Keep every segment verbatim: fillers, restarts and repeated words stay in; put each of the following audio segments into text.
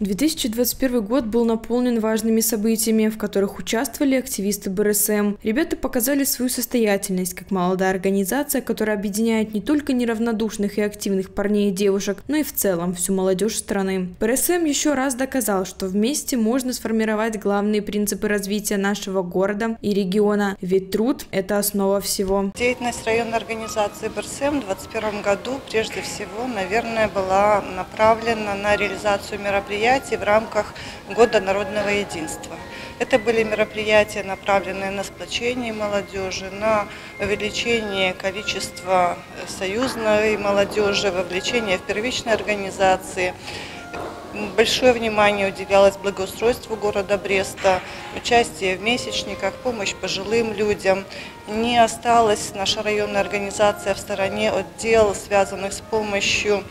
две тысячи двадцать первый год был наполнен важными событиями, в которых участвовали активисты Бэ Эр Эс Эм. Ребята показали свою состоятельность как молодая организация, которая объединяет не только неравнодушных и активных парней и девушек, но и в целом всю молодежь страны. Бэ Эр Эс Эм еще раз доказал, что вместе можно сформировать главные принципы развития нашего города и региона, ведь труд – это основа всего. Деятельность районной организации Бэ Эр Эс Эм в две тысячи двадцать первом году прежде всего, наверное, была направлена на реализацию мероприятий в рамках Года народного единства. Это были мероприятия, направленные на сплочение молодежи, на увеличение количества союзной молодежи, вовлечение в первичные организации. Большое внимание уделялось благоустройству города Бреста, участие в месячниках, помощь пожилым людям. Не осталась наша районная организация в стороне от дел, связанных с помощью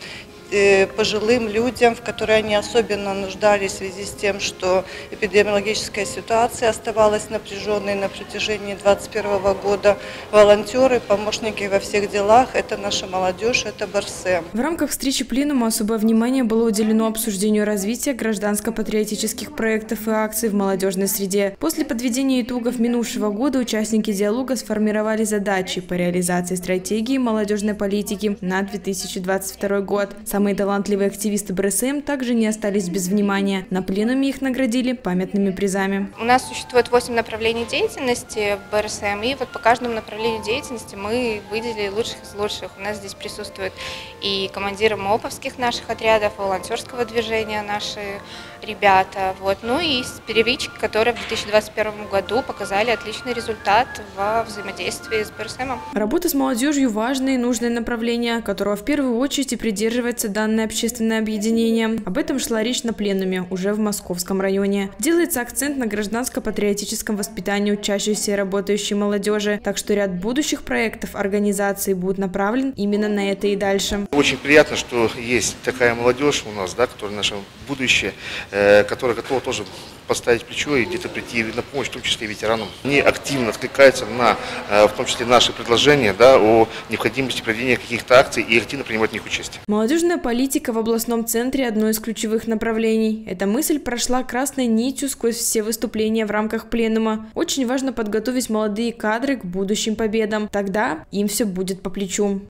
пожилым людям, в которые они особенно нуждались в связи с тем, что эпидемиологическая ситуация оставалась напряженной на протяжении две тысячи двадцать первого года. Волонтеры, помощники во всех делах – это наша молодежь, это Бэ Эр Эс Эм. В рамках встречи пленума особое внимание было уделено обсуждению развития гражданско-патриотических проектов и акций в молодежной среде. После подведения итогов минувшего года участники диалога сформировали задачи по реализации стратегии молодежной политики на две тысячи двадцать второй год. Самые талантливые активисты Бэ Эр Эс Эм также не остались без внимания. На пленуме их наградили памятными призами. У нас существует восемь направлений деятельности в Бэ Эр Эс Эм, и вот по каждому направлению деятельности мы выделили лучших из лучших. У нас здесь присутствуют и командиры МОПовских наших отрядов, и волонтерского движения наши ребята. Вот. Ну и первички, которые в две тысячи двадцать первом году показали отличный результат во взаимодействии с Бэ Эр Эс Эм. Работа с молодежью – важное и нужное направление, которого в первую очередь и придерживается данное общественное объединение. Об этом шла речь на пленуме, уже в Московском районе. Делается акцент на гражданско-патриотическом воспитании учащейся и работающей молодежи, так что ряд будущих проектов организации будет направлен именно на это и дальше. Очень приятно, что есть такая молодежь у нас, да, которая наше будущее, э, которая готова тоже поставить плечо и где-то прийти на помощь, в том числе и ветеранам. Они активно откликаются на, в том числе, наши предложения, да, о необходимости проведения каких-то акций и активно принимать в них участие. Молодежная политика в областном центре – одно из ключевых направлений. Эта мысль прошла красной нитью сквозь все выступления в рамках пленума. Очень важно подготовить молодые кадры к будущим победам. Тогда им все будет по плечу.